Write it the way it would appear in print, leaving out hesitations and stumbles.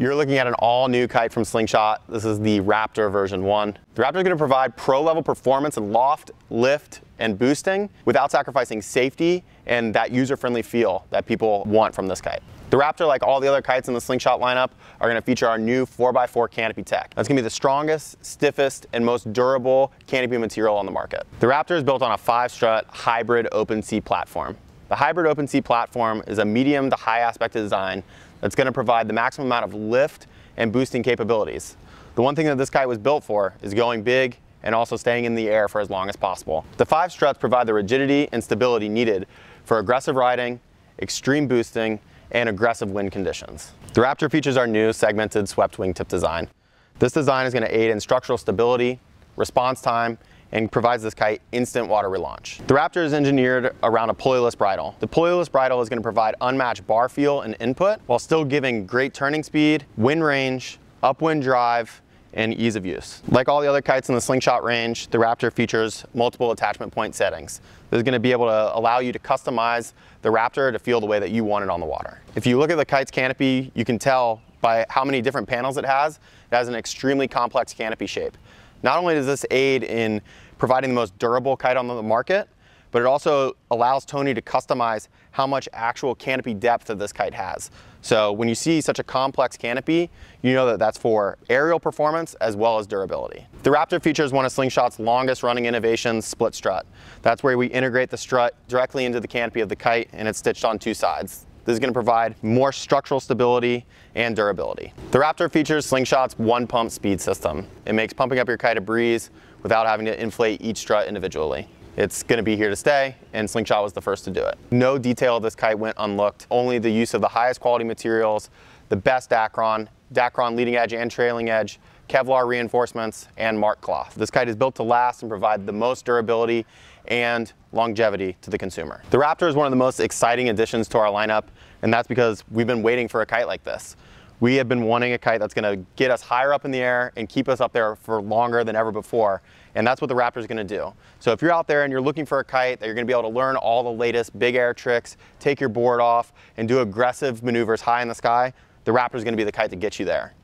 You're looking at an all-new kite from Slingshot. This is the Raptor version 1. The Raptor is going to provide pro-level performance in loft, lift, and boosting without sacrificing safety and that user-friendly feel that people want from this kite. The Raptor, like all the other kites in the Slingshot lineup, are going to feature our new 4x4 canopy tech. That's going to be the strongest, stiffest, and most durable canopy material on the market. The Raptor is built on a 5-strut hybrid open C platform. The hybrid open C platform is a medium to high aspect of design that's going to provide the maximum amount of lift and boosting capabilities. The one thing that this kite was built for is going big and also staying in the air for as long as possible. The 5 struts provide the rigidity and stability needed for aggressive riding, extreme boosting, and aggressive wind conditions. The Raptor features our new segmented swept wingtip design. This design is going to aid in structural stability, response time, and provides this kite instant water relaunch. The Raptor is engineered around a pulleyless bridle. The pulleyless bridle is going to provide unmatched bar feel and input while still giving great turning speed, wind range, upwind drive, and ease of use. Like all the other kites in the Slingshot range, the Raptor features multiple attachment point settings. This is going to be able to allow you to customize the Raptor to feel the way that you want it on the water. If you look at the kite's canopy, you can tell by how many different panels it has. It has an extremely complex canopy shape. Not only does this aid in providing the most durable kite on the market, but it also allows Tony to customize how much actual canopy depth that this kite has. So when you see such a complex canopy, you know that that's for aerial performance as well as durability. The Raptor features one of Slingshot's longest running innovations, split strut. That's where we integrate the strut directly into the canopy of the kite and it's stitched on 2 sides. This is going to provide more structural stability and durability. The Raptor features Slingshot's 1-pump speed system. It makes pumping up your kite a breeze without having to inflate each strut individually. It's going to be here to stay, and Slingshot was the first to do it. No detail of this kite went unlooked, only the use of the highest quality materials, the best Dacron leading edge and trailing edge, Kevlar reinforcements, and Mark cloth. This kite is built to last and provide the most durability and longevity to the consumer. The Raptor is one of the most exciting additions to our lineup, and that's because we've been waiting for a kite like this. We have been wanting a kite that's going to get us higher up in the air and keep us up there for longer than ever before, and that's what the Raptor is going to do. So if you're out there and you're looking for a kite that you're going to be able to learn all the latest big air tricks, take your board off, and do aggressive maneuvers high in the sky, the Raptor is going to be the kite that gets you there.